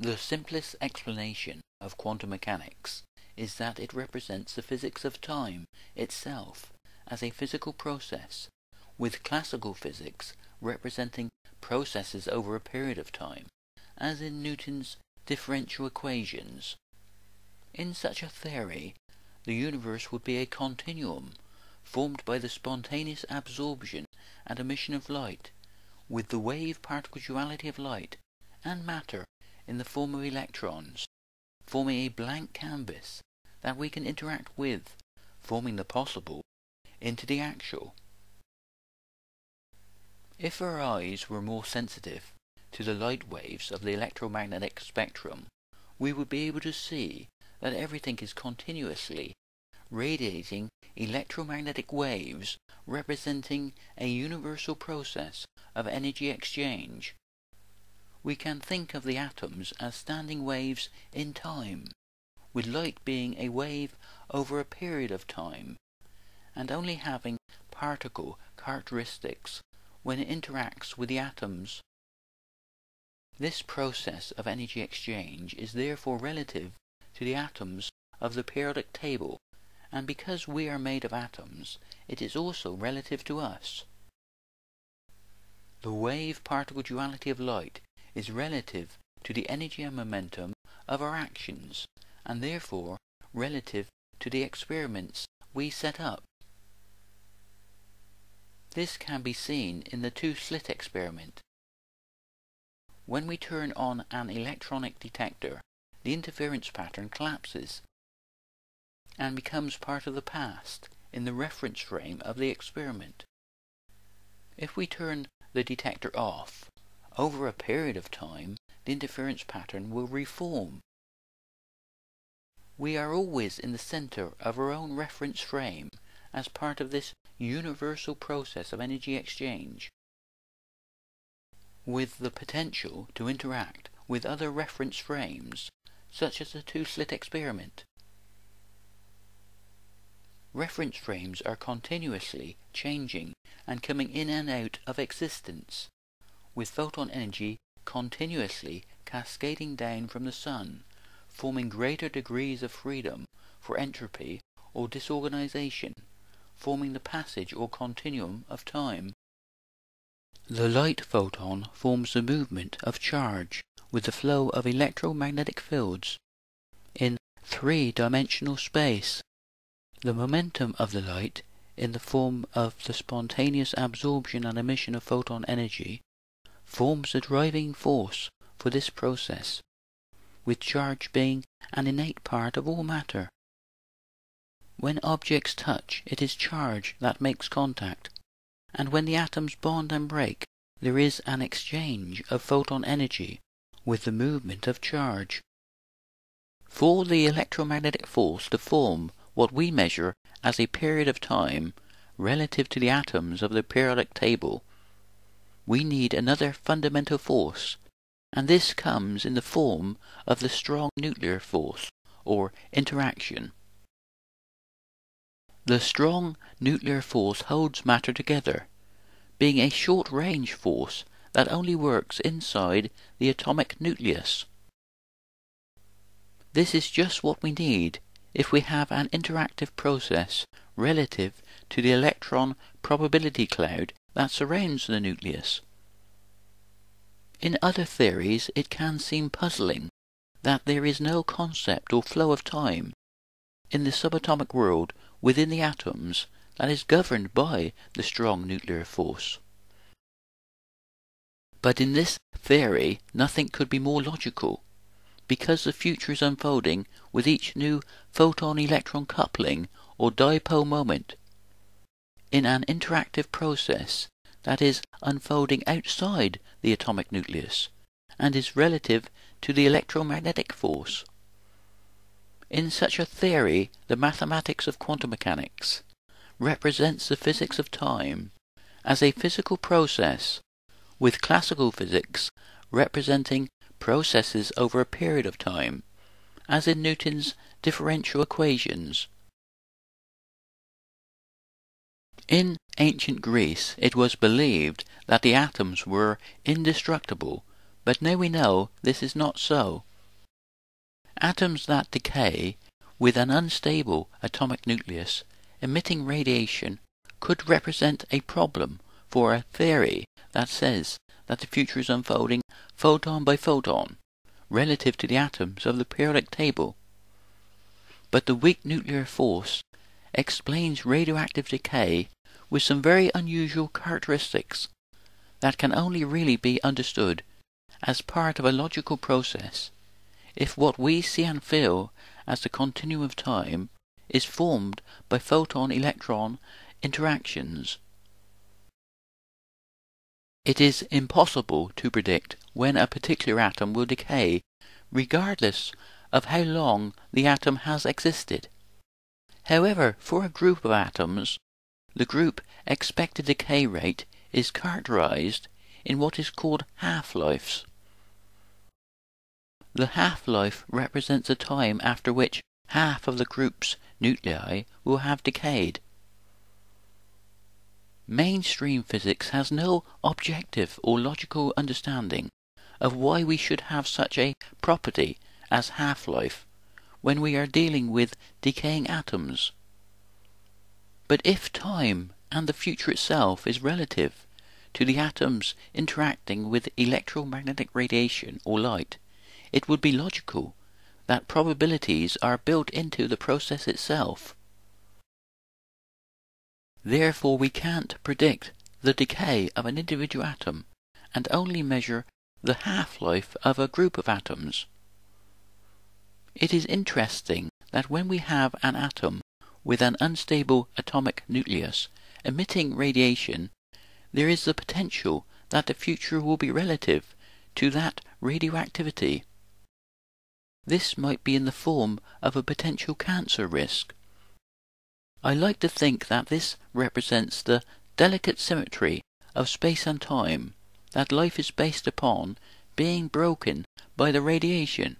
The simplest explanation of quantum mechanics is that it represents the physics of time itself as a physical process, with classical physics representing processes over a period of time, as in Newton's differential equations. In such a theory, the universe would be a continuum formed by the spontaneous absorption and emission of light, with the wave-particle duality of light and matter in the form of electrons, forming a blank canvas that we can interact with, forming the possible into the actual. If our eyes were more sensitive to the light waves of the electromagnetic spectrum, we would be able to see that everything is continuously radiating electromagnetic waves representing a universal process of energy exchange. We can think of the atoms as standing waves in time, with light being a wave over a period of time, and only having particle characteristics when it interacts with the atoms. This process of energy exchange is therefore relative to the atoms of the periodic table, and because we are made of atoms, it is also relative to us. The wave-particle duality of light is relative to the energy and momentum of our actions, and therefore relative to the experiments we set up. This can be seen in the two-slit experiment. When we turn on an electronic detector, the interference pattern collapses and becomes part of the past in the reference frame of the experiment. If we turn the detector off, over a period of time the interference pattern will reform. We are always in the center of our own reference frame as part of this universal process of energy exchange, with the potential to interact with other reference frames, such as the two-slit experiment. Reference frames are continuously changing and coming in and out of existence, with photon energy continuously cascading down from the sun, forming greater degrees of freedom for entropy or disorganization, forming the passage or continuum of time. The light photon forms the movement of charge with the flow of electromagnetic fields in three-dimensional space. The momentum of the light, in the form of the spontaneous absorption and emission of photon energy, forms the driving force for this process, with charge being an innate part of all matter. When objects touch, it is charge that makes contact, and when the atoms bond and break, there is an exchange of photon energy with the movement of charge. For the electromagnetic force to form what we measure as a period of time relative to the atoms of the periodic table, we need another fundamental force, and this comes in the form of the strong nuclear force, or interaction. The strong nuclear force holds matter together, being a short-range force that only works inside the atomic nucleus. This is just what we need if we have an interactive process relative to the electron probability cloud that surrounds the nucleus. In other theories it can seem puzzling that there is no concept or flow of time in the subatomic world within the atoms that is governed by the strong nuclear force. But in this theory nothing could be more logical, because the future is unfolding with each new photon-electron coupling or dipole moment, in an interactive process that is unfolding outside the atomic nucleus and is relative to the electromagnetic force. In such a theory, the mathematics of quantum mechanics represents the physics of time as a physical process, with classical physics representing processes over a period of time, as in Newton's differential equations. In ancient Greece it was believed that the atoms were indestructible But now we know this is not so. Atoms that decay with an unstable atomic nucleus emitting radiation could represent a problem for a theory that says that the future is unfolding photon by photon relative to the atoms of the periodic table. But the weak nuclear force explains radioactive decay with some very unusual characteristics that can only really be understood as part of a logical process if what we see and feel as the continuum of time is formed by photon-electron interactions. It is impossible to predict when a particular atom will decay, regardless of how long the atom has existed. However, for a group of atoms, the group expected decay rate is characterized in what is called half-lives. The half-life represents a time after which half of the group's nuclei will have decayed. Mainstream physics has no objective or logical understanding of why we should have such a property as half-life when we are dealing with decaying atoms. But if time and the future itself is relative to the atoms interacting with electromagnetic radiation or light, it would be logical that probabilities are built into the process itself. Therefore, we can't predict the decay of an individual atom and only measure the half-life of a group of atoms. It is interesting that when we have an atom with an unstable atomic nucleus emitting radiation, there is the potential that the future will be relative to that radioactivity. This might be in the form of a potential cancer risk. I like to think that this represents the delicate symmetry of space and time that life is based upon being broken by the radiation.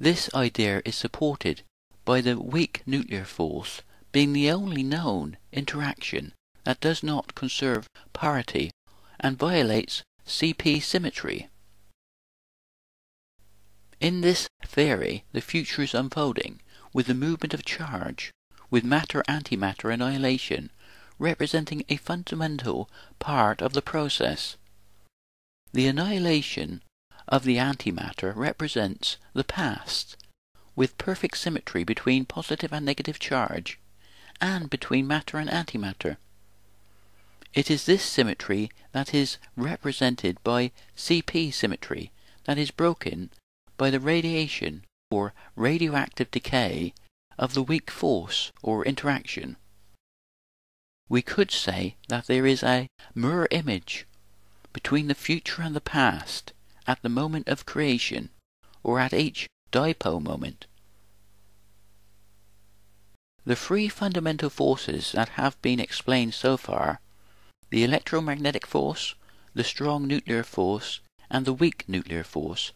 This idea is supported by the weak nuclear force being the only known interaction that does not conserve parity and violates CP symmetry. In this theory, the future is unfolding with the movement of charge, with matter-antimatter annihilation, representing a fundamental part of the process. The annihilation of the antimatter represents the past, with perfect symmetry between positive and negative charge, and between matter and antimatter. It is this symmetry that is represented by CP symmetry, that is broken by the radiation or radioactive decay of the weak force or interaction. We could say that there is a mirror image between the future and the past at the moment of creation, or at each dipole moment. The three fundamental forces that have been explained so far, the electromagnetic force, the strong nuclear force, and the weak nuclear force,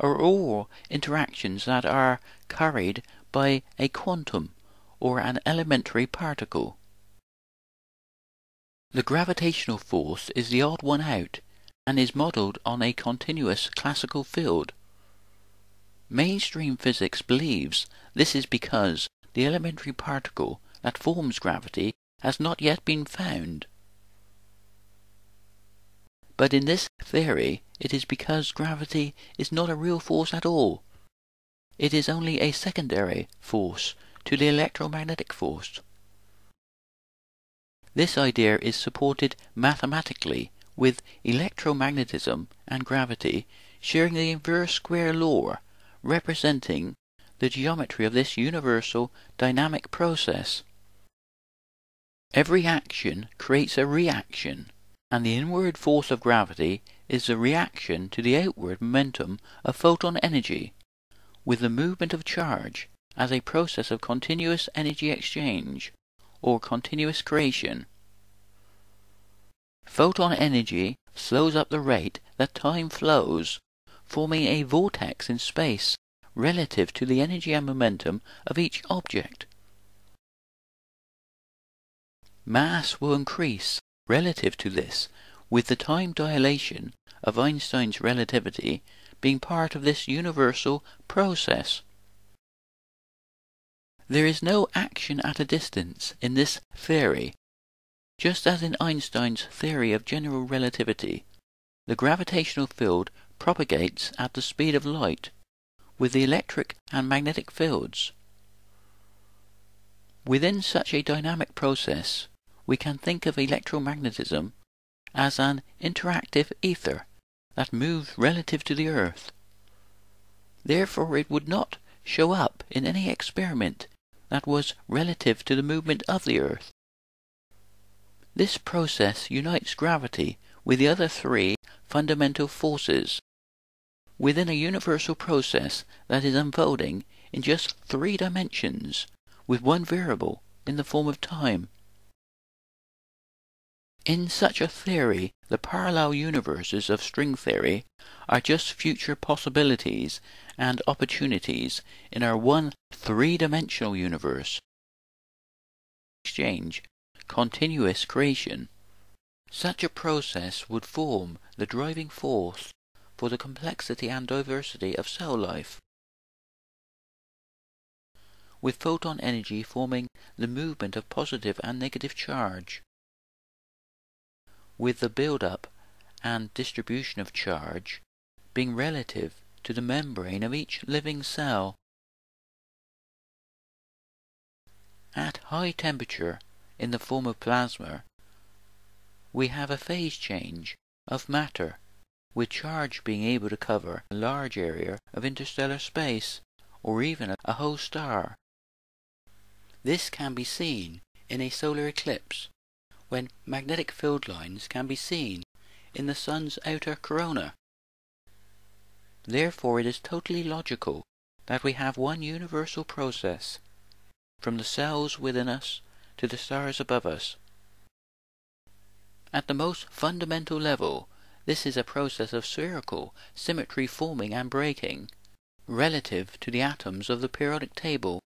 are all interactions that are carried by a quantum or an elementary particle. The gravitational force is the odd one out and is modelled on a continuous classical field. Mainstream physics believes this is because the elementary particle that forms gravity has not yet been found. But in this theory, it is because gravity is not a real force at all. It is only a secondary force to the electromagnetic force. This idea is supported mathematically with electromagnetism and gravity sharing the inverse square law, representing the geometry of this universal dynamic process. Every action creates a reaction, and the inward force of gravity is the reaction to the outward momentum of photon energy, with the movement of charge as a process of continuous energy exchange, or continuous creation. Photon energy slows up the rate that time flows, forming a vortex in space relative to the energy and momentum of each object. Mass will increase relative to this with the time dilation of Einstein's relativity being part of this universal process. There is no action at a distance in this theory. Just as in Einstein's theory of general relativity, the gravitational field propagates at the speed of light with the electric and magnetic fields. Within such a dynamic process, we can think of electromagnetism as an interactive ether that moves relative to the Earth. Therefore, it would not show up in any experiment that was relative to the movement of the Earth. This process unites gravity with the other three fundamental forces within a universal process that is unfolding in just three dimensions, with one variable in the form of time. In such a theory, the parallel universes of string theory are just future possibilities and opportunities in our one three-dimensional universe. Exchange, continuous creation. Such a process would form the driving force for the complexity and diversity of cell life, with photon energy forming the movement of positive and negative charge, with the build-up and distribution of charge being relative to the membrane of each living cell. At high temperature, in the form of plasma, we have a phase change of matter, with charge being able to cover a large area of interstellar space, or even a whole star. This can be seen in a solar eclipse, when magnetic field lines can be seen in the sun's outer corona. Therefore, it is totally logical that we have one universal process, from the cells within us to the stars above us. At the most fundamental level, this is a process of spherical symmetry forming and breaking, relative to the atoms of the periodic table.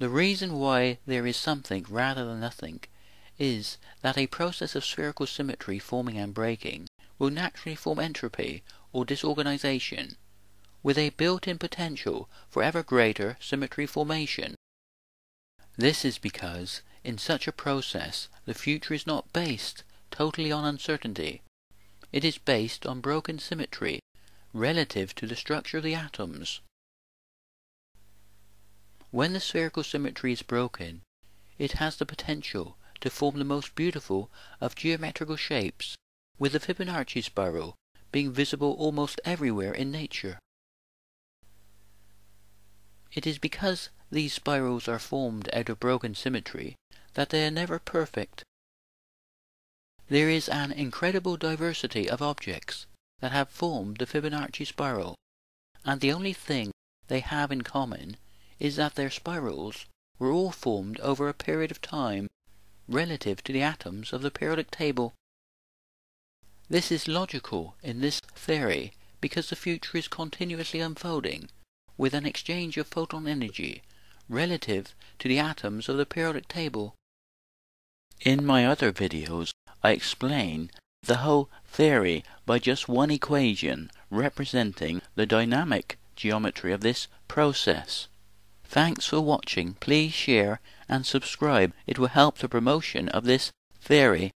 The reason why there is something rather than nothing is that a process of spherical symmetry forming and breaking will naturally form entropy or disorganization, with a built-in potential for ever greater symmetry formation. This is because, in such a process, the future is not based totally on uncertainty. It is based on broken symmetry relative to the structure of the atoms. When the spherical symmetry is broken, it has the potential to form the most beautiful of geometrical shapes, with the Fibonacci spiral being visible almost everywhere in nature. It is because these spirals are formed out of broken symmetry that they are never perfect. There is an incredible diversity of objects that have formed the Fibonacci spiral, and the only thing they have in common is that their spirals were all formed over a period of time relative to the atoms of the periodic table. This is logical in this theory because the future is continuously unfolding with an exchange of photon energy relative to the atoms of the periodic table. In my other videos, I explain the whole theory by just one equation representing the dynamic geometry of this process. Thanks for watching. Please share and subscribe. It will help the promotion of this theory.